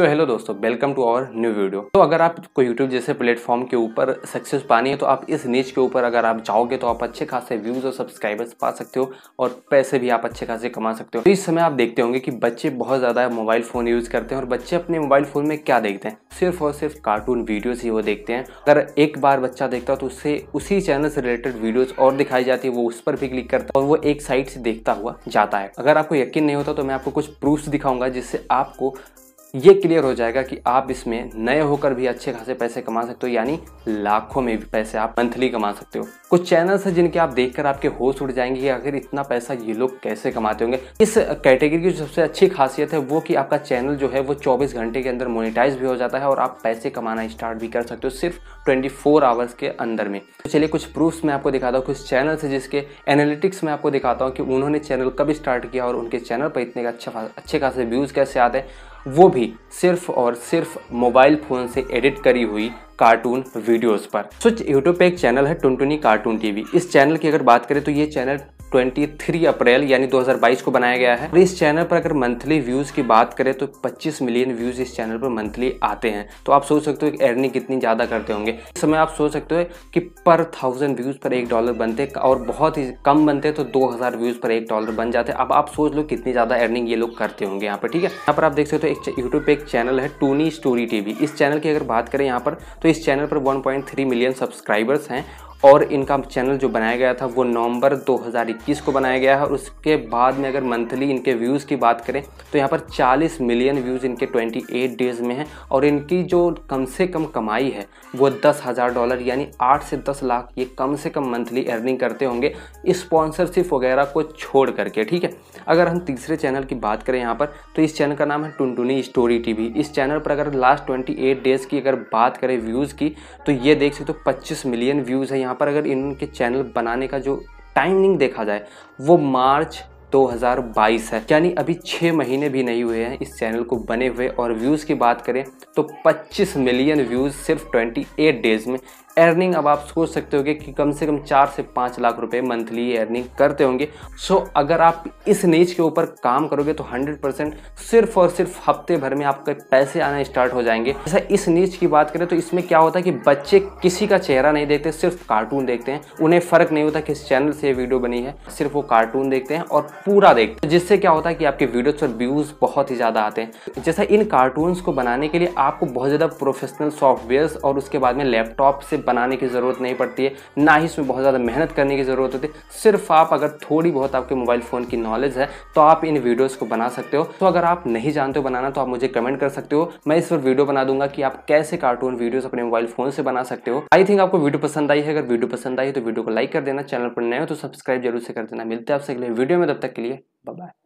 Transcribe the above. तो हेलो दोस्तों, welcome to our new video. तो अगर आप कोई यूट्यूब जैसे प्लेटफॉर्म के ऊपर सक्सेस पानी है तो आप इस नीच के ऊपर अगर आप जाओगे तो आप अच्छे खासे व्यूज और सब्सक्राइबर्स पा सकते हो और पैसे भी आप अच्छे खासे कमा सकते हो। तो इस समय आप देखते होंगे कि बच्चे बहुत ज़्यादा मोबाइल फ़ोन यूज़ करते हैं और बच्चे अपने मोबाइल फ़ोन में क्या देखते हैं, सिर्फ और सिर्फ कार्टून वीडियोज़ ही वो देखते हैं। अगर एक बार बच्चा देखता तो उससे उसी चैनल से रिलेटेड वीडियोज़ और दिखाई जाती है, वो उस पर भी क्लिक करता है और वो एक साइड से देखता हुआ जाता है। अगर आपको यकीन नहीं होता तो मैं आपको कुछ प्रूफ्स दिखाऊंगा जिससे आपको ये क्लियर हो जाएगा कि आप इसमें नए होकर भी अच्छे खासे पैसे कमा सकते हो, यानी लाखों में भी पैसे आप मंथली कमा सकते हो। कुछ चैनल्स हैं जिनके आप देखकर आपके होश उड़ जाएंगे कि आखिर इतना पैसा ये लोग कैसे कमाते होंगे। इस कैटेगरी की सबसे अच्छी खासियत है वो कि आपका चैनल जो है वो 24 घंटे के अंदर मोनिटाइज भी हो जाता है और आप पैसे कमाना स्टार्ट भी कर सकते हो सिर्फ 24 आवर्स के अंदर में। तो चलिए कुछ प्रूफ्स मैं आपको दिखाता हूँ, कुछ चैनल्स है जिसके एनालिटिक्स में आपको दिखाता हूँ कि उन्होंने चैनल कब स्टार्ट किया और उनके चैनल पर इतने अच्छे खासे व्यूज़ कैसे आते हैं, वो भी सिर्फ और सिर्फ मोबाइल फ़ोन से एडिट करी हुई कार्टून वीडियोस पर। यूट्यूब पे एक चैनल है टुनटुनी कार्टून टीवी। इस चैनल की अगर बात करें तो ये चैनल 23 अप्रैल यानी 2022 को बनाया गया है और इस चैनल पर अगर मंथली व्यूज़ की बात करें तो 25 मिलियन व्यूज़ इस चैनल पर मंथली आते हैं। तो आप सोच सकते हो कि अर्निंग कितनी ज़्यादा करते होंगे। इस समय आप सोच सकते हो कि पर 1000 व्यूज़ पर $1 बनते और बहुत ही कम बनते तो 2000 व्यूज़ पर $1 बन जाते। अब आप सोच लो कितनी ज़्यादा अर्निंग ये लोग करते होंगे यहाँ पर, ठीक है। यहाँ पर आप देख सकते हो एक यूट्यूब पर एक चैनल है टूनी स्टोरी टीवी। इस चैनल की अगर बात करें यहाँ पर तो इस चैनल पर 1.3 मिलियन सब्सक्राइबर्स हैं और इनका चैनल जो बनाया गया था वो नवंबर 2021 को बनाया गया है और उसके बाद में अगर मंथली इनके व्यूज़ की बात करें तो यहाँ पर 40 मिलियन व्यूज़ इनके 28 डेज़ में हैं और इनकी जो कम से कम कमाई है वो $10,000 यानी 8 से 10 लाख ये कम से कम मंथली अर्निंग करते होंगे स्पॉन्सरशिप वगैरह को छोड़ करके, ठीक है। अगर हम तीसरे चैनल की बात करें यहाँ पर तो इस चैनल का नाम है टुनटुनी स्टोरी टीवी। इस चैनल पर अगर लास्ट 28 डेज़ की अगर बात करें व्यूज़ की तो ये देख सकते हो 25 मिलियन व्यूज़ है। यहाँ पर अगर इनके चैनल बनाने का जो टाइमिंग देखा जाए वो मार्च 2022 है, यानी अभी 6 महीने भी नहीं हुए हैं इस चैनल को बने हुए और व्यूज़ की बात करें तो 25 मिलियन व्यूज़ सिर्फ 28 डेज़ में। अर्निंग अब आप सोच सकते होंगे कि कम से कम 4 से 5 लाख रुपए मंथली अर्निंग करते होंगे। अगर आप इस नीच के ऊपर काम करोगे तो 100% सिर्फ और सिर्फ हफ्ते भर में आपके पैसे आना स्टार्ट हो जाएंगे। जैसा इस नीच की बात करें तो इसमें क्या होता है कि बच्चे किसी का चेहरा नहीं देखते, सिर्फ कार्टून देखते हैं। उन्हें फ़र्क नहीं होता किस चैनल से वीडियो बनी है, सिर्फ वो कार्टून देखते हैं और पूरा देखते हैं, जिससे क्या होता है कि आपके वीडियोज़ पर व्यूज़ बहुत ही ज़्यादा आते हैं। जैसा इन कार्टून्स को बनाने के लिए आपको बहुत ज़्यादा प्रोफेशनल सॉफ्टवेयर्स और उसके बाद में लैपटॉप से बनाने की ज़रूरत नहीं पड़ती है, ना ही इसमें बहुत ज़्यादा मेहनत करने की ज़रूरत होती है। सिर्फ आप अगर थोड़ी बहुत आपके मोबाइल फ़ोन की नॉलेज है तो आप इन वीडियोस को बना सकते हो। तो अगर आप नहीं जानते हो बनाना तो आप मुझे कमेंट कर सकते हो, मैं इस पर वीडियो बना दूंगा कि आप कैसे कार्टून वीडियोस अपने मोबाइल फ़ोन से बना सकते हो। आई थिंक आपको वीडियो पसंद आई है। अगर वीडियो पसंद आई तो वीडियो को लाइक कर देना, चैनल पर नए हो तो सब्सक्राइब जरूर से कर देना। मिलते हैं आपसे अगले वीडियो में, तब तक के लिए बाय बाय।